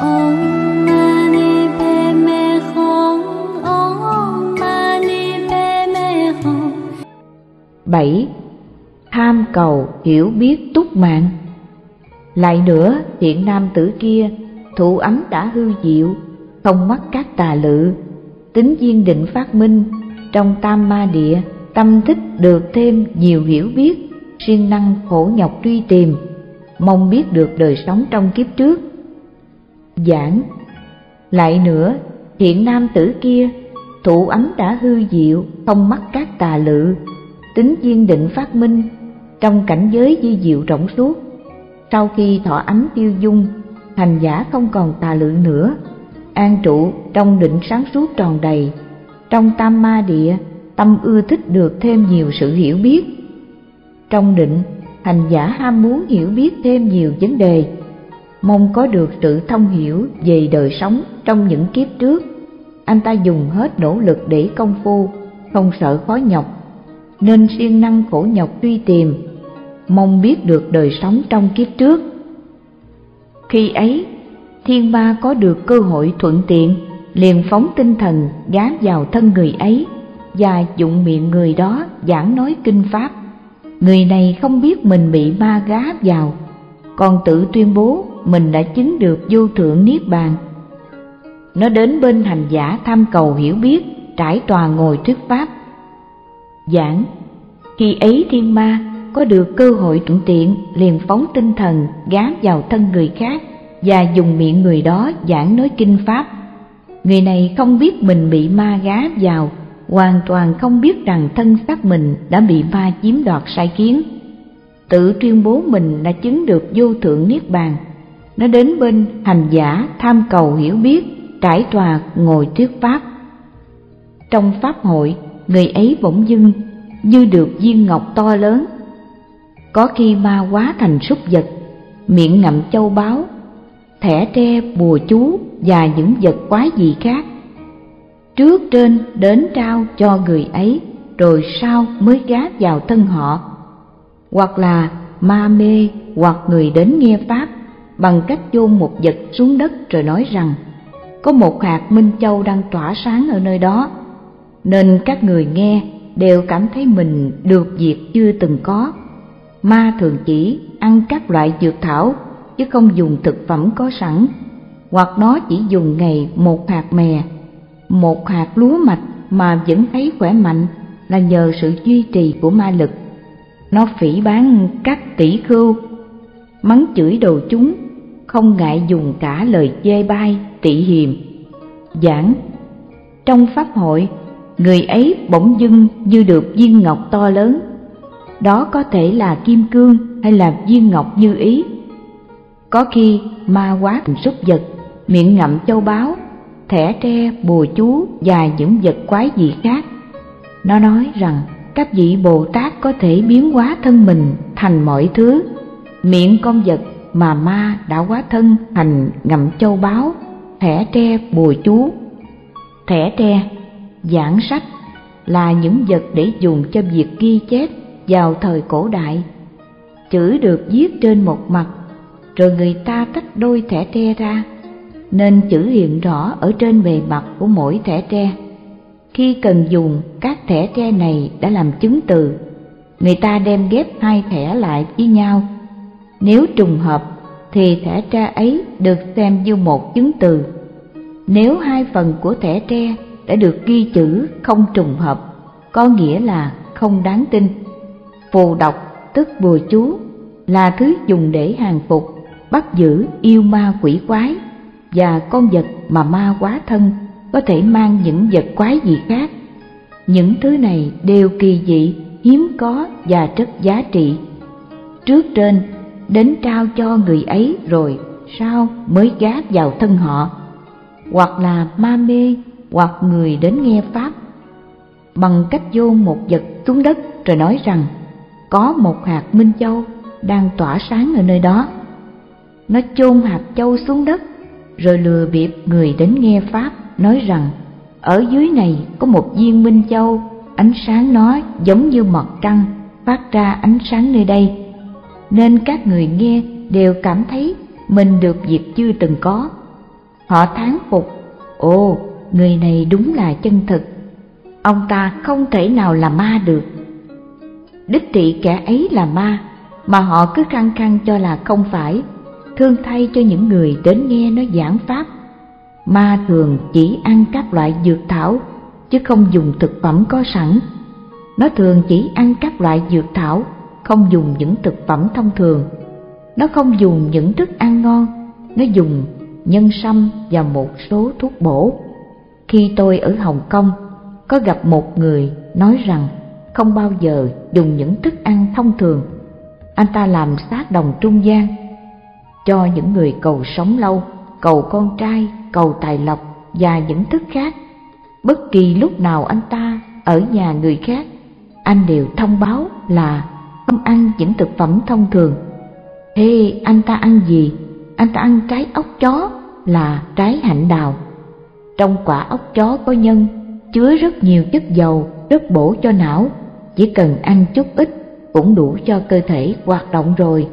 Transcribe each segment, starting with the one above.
7. Tham cầu hiểu biết túc mạng. Lại nữa, thiện nam tử kia thụ ấm đã hư diệu, không mắc các tà lự, tính viên định phát minh, trong tam ma địa tâm thích được thêm nhiều hiểu biết, siêng năng khổ nhọc truy tìm, mong biết được đời sống trong kiếp trước. Giảng. Lại nữa, thiện nam tử kia thụ ấm đã hư diệu, không mắc các tà lự, tính viên định phát minh, trong cảnh giới vi diệu rộng suốt, sau khi thọ ấm tiêu dung, hành giả không còn tà lự nữa, an trụ trong định sáng suốt tròn đầy, trong tam ma địa tâm ưa thích được thêm nhiều sự hiểu biết. Trong định, hành giả ham muốn hiểu biết thêm nhiều vấn đề, mong có được sự thông hiểu về đời sống trong những kiếp trước. Anh ta dùng hết nỗ lực để công phu, không sợ khó nhọc, nên siêng năng khổ nhọc truy tìm, mong biết được đời sống trong kiếp trước. Khi ấy, thiên ma có được cơ hội thuận tiện, liền phóng tinh thần gán vào thân người ấy, và dụng miệng người đó giảng nói kinh pháp. Người này không biết mình bị ma gá vào, còn tự tuyên bố mình đã chứng được vô thượng niết bàn. Nó đến bên hành giả tham cầu hiểu biết, trải tòa ngồi thuyết pháp. Giảng. Khi ấy thiên ma có được cơ hội thuận tiện, liền phóng tinh thần gán vào thân người khác, và dùng miệng người đó giảng nói kinh pháp. Người này không biết mình bị ma gá vào, hoàn toàn không biết rằng thân xác mình đã bị ma chiếm đoạt sai khiến, tự tuyên bố mình đã chứng được vô thượng niết bàn. Nó đến bên hành giả tham cầu hiểu biết, trải tòa ngồi thuyết pháp. Trong pháp hội, người ấy bỗng dưng như được viên ngọc to lớn. Có khi ma hóa thành súc vật, miệng ngậm châu báu, thẻ tre, bùa chú và những vật quái dị khác. Trước trên đến trao cho người ấy, rồi sau mới gá vào thân họ. Hoặc là ma mê, hoặc người đến nghe pháp, bằng cách chôn một vật xuống đất rồi nói rằng có một hạt minh châu đang tỏa sáng ở nơi đó, nên các người nghe đều cảm thấy mình được việc chưa từng có. Ma thường chỉ ăn các loại dược thảo, chứ không dùng thực phẩm có sẵn, hoặc nó chỉ dùng ngày một hạt mè, một hạt lúa mạch mà vẫn thấy khỏe mạnh, là nhờ sự duy trì của ma lực. Nó phỉ báng các tỷ khưu, mắng chửi đồ chúng, không ngại dùng cả lời chê bai tị hiềm. Giảng. Trong pháp hội, người ấy bỗng dưng như được viên ngọc to lớn. Đó có thể là kim cương hay là viên ngọc như ý. Có khi ma hóa thành súc vật, miệng ngậm châu báu, thẻ tre, bùa chú và những vật quái dị khác. Nó nói rằng các vị Bồ Tát có thể biến hóa thân mình thành mọi thứ. Miệng con vật mà ma đã hóa thân thành ngậm châu báu, thẻ tre, bùa chú. Thẻ tre, giảng sách, là những vật để dùng cho việc ghi chép vào thời cổ đại. Chữ được viết trên một mặt, rồi người ta tách đôi thẻ tre ra, nên chữ hiện rõ ở trên bề mặt của mỗi thẻ tre. Khi cần dùng, các thẻ tre này đã làm chứng từ, người ta đem ghép hai thẻ lại với nhau. Nếu trùng hợp thì thẻ tre ấy được xem như một chứng từ. Nếu hai phần của thẻ tre đã được ghi chữ không trùng hợp, có nghĩa là không đáng tin. Phù độc, tức bùa chú, là thứ dùng để hàng phục, bắt giữ yêu ma quỷ quái, và con vật mà ma hóa thân có thể mang những vật quái gì khác. Những thứ này đều kỳ dị, hiếm có và rất giá trị. Trước trên đến trao cho người ấy, rồi sau mới gá vào thân họ. Hoặc là ma mê, hoặc người đến nghe pháp, bằng cách vô một vật xuống đất rồi nói rằng có một hạt minh châu đang tỏa sáng ở nơi đó. Nó chôn hạt châu xuống đất, rồi lừa bịp người đến nghe pháp, nói rằng ở dưới này có một viên minh châu, ánh sáng nó giống như mặt trăng, phát ra ánh sáng nơi đây, nên các người nghe đều cảm thấy mình được việc chưa từng có, Họ thán phục, ồ, người này đúng là chân thực, ông ta không thể nào là ma được. Đích thị kẻ ấy là ma, mà họ cứ khăng khăng cho là không phải, thương thay cho những người đến nghe nó giảng pháp. Ma thường chỉ ăn các loại dược thảo, chứ không dùng thực phẩm có sẵn. Nó thường chỉ ăn các loại dược thảo, không dùng những thực phẩm thông thường. Nó không dùng những thức ăn ngon, nó dùng nhân sâm và một số thuốc bổ. Khi tôi ở Hồng Kông, có gặp một người nói rằng không bao giờ dùng những thức ăn thông thường. Anh ta làm sát đồng trung gian cho những người cầu sống lâu, cầu con trai, cầu tài lộc và những thức khác. Bất kỳ lúc nào anh ta ở nhà người khác, anh đều thông báo là không ăn những thực phẩm thông thường. Thế anh ta ăn gì? Anh ta ăn trái ốc chó, là trái hạnh đào. Trong quả ốc chó có nhân, chứa rất nhiều chất dầu, rất bổ cho não. Chỉ cần ăn chút ít cũng đủ cho cơ thể hoạt động rồi.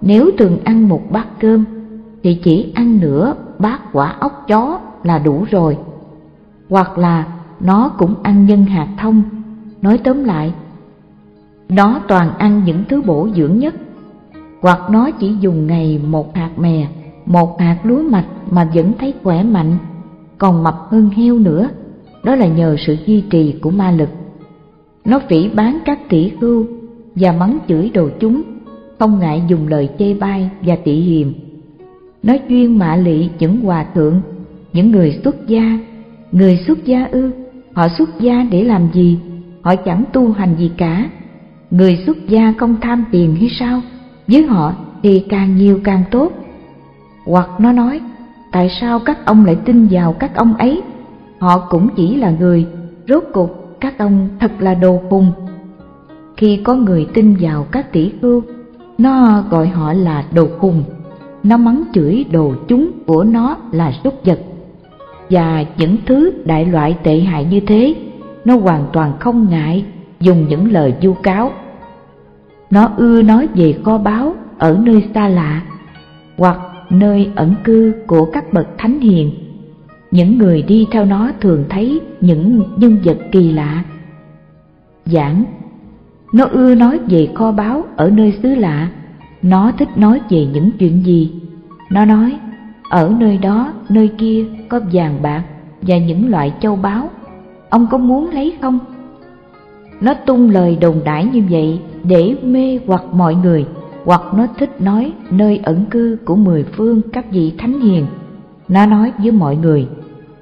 Nếu thường ăn một bát cơm thì chỉ ăn nửa bát quả ốc chó là đủ rồi. Hoặc là nó cũng ăn nhân hạt thông. Nói tóm lại, nó toàn ăn những thứ bổ dưỡng nhất. Hoặc nó chỉ dùng ngày một hạt mè, một hạt lúa mạch mà vẫn thấy khỏe mạnh, còn mập hơn heo nữa. Đó là nhờ sự duy trì của ma lực. Nó phỉ báng các tỷ khưu và mắng chửi đồ chúng, không ngại dùng lời chê bai và tị hiềm. Nó chuyên mạ lị những hòa thượng, những người xuất gia. Người xuất gia ư? Họ xuất gia để làm gì? Họ chẳng tu hành gì cả. Người xuất gia không tham tiền hay sao? Với họ thì càng nhiều càng tốt. Hoặc nó nói, tại sao các ông lại tin vào các ông ấy? Họ cũng chỉ là người, rốt cuộc các ông thật là đồ khùng. Khi có người tin vào các tỷ khưu, nó gọi họ là đồ khùng. Nó mắng chửi đồ chúng của nó là súc vật. Và những thứ đại loại tệ hại như thế, nó hoàn toàn không ngại dùng những lời vu cáo. Nó ưa nói về kho báu ở nơi xa lạ, hoặc nơi ẩn cư của các bậc thánh hiền. Những người đi theo nó thường thấy những nhân vật kỳ lạ. Giảng, nó ưa nói về kho báu ở nơi xứ lạ. Nó thích nói về những chuyện gì? Nó nói, ở nơi đó, nơi kia có vàng bạc và những loại châu báu. Ông có muốn lấy không? Nó tung lời đồn đãi như vậy để mê hoặc mọi người. Hoặc nó thích nói nơi ẩn cư của mười phương các vị thánh hiền. Nó nói với mọi người,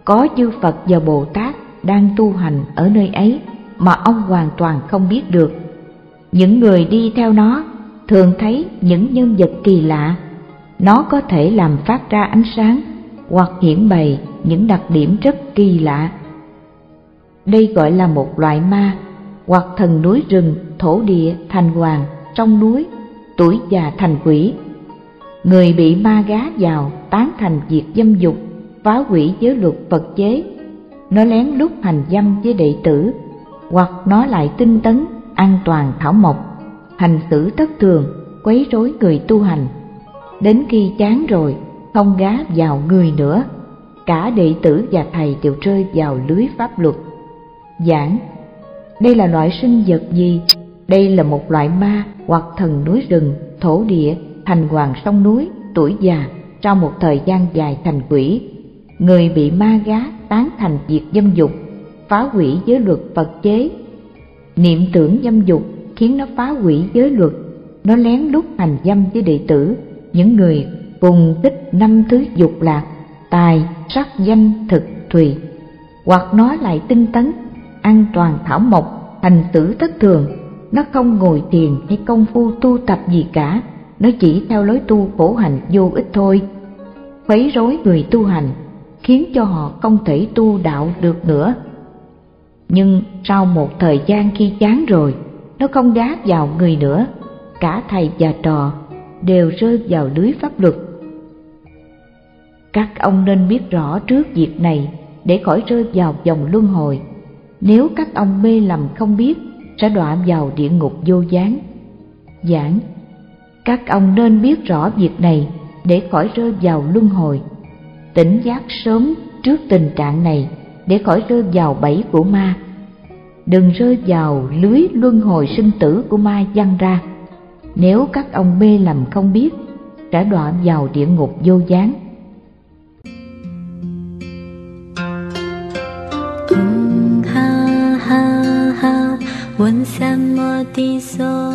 có chư Phật và Bồ Tát đang tu hành ở nơi ấy mà ông hoàn toàn không biết được. Những người đi theo nó thường thấy những nhân vật kỳ lạ. Nó có thể làm phát ra ánh sáng hoặc hiển bày những đặc điểm rất kỳ lạ. Đây gọi là một loại ma, hoặc thần núi rừng, thổ địa, thành hoàng, trong núi, tuổi già thành quỷ. Người bị ma gá vào tán thành việc dâm dục, phá hủy giới luật Phật chế. Nó lén lút hành dâm với đệ tử, hoặc nó lại tinh tấn, ăn toàn thảo mộc, hành xử thất thường, quấy rối người tu hành. Đến khi chán rồi, không gá vào người nữa. Cả đệ tử và thầy đều rơi vào lưới pháp luật. Giảng, đây là loại sinh vật gì? Đây là một loại ma, hoặc thần núi rừng, thổ địa, thành hoàng sông núi, tuổi già, sau một thời gian dài thành quỷ. Người bị ma gá tán thành việc dâm dục, phá hủy giới luật Phật chế. Niệm tưởng dâm dục khiến nó phá hủy giới luật. Nó lén lút hành dâm với đệ tử, những người cùng thích năm thứ dục lạc, tài, sắc, danh, thực, thùy. Hoặc nó lại tinh tấn, ăn toàn thảo mộc, hành xử thất thường. Nó không ngồi thiền hay công phu tu tập gì cả. Nó chỉ theo lối tu khổ hạnh vô ích thôi. Quấy rối người tu hành, khiến cho họ không thể tu đạo được nữa. Nhưng sau một thời gian khi chán rồi, nó không đá vào người nữa. Cả thầy và trò đều rơi vào lưới pháp luật. Các ông nên biết rõ trước việc này để khỏi rơi vào vòng luân hồi. Nếu các ông mê lầm không biết, sẽ đọa vào địa ngục vô gián. Giảng, các ông nên biết rõ việc này để khỏi rơi vào luân hồi. tỉnh giác sớm trước tình trạng này để khỏi rơi vào bẫy của ma, đừng rơi vào lưới luân hồi sinh tử của ma giăng ra. Nếu các ông mê lầm không biết, đã đọa vào địa ngục vô gián. Ha ha ha,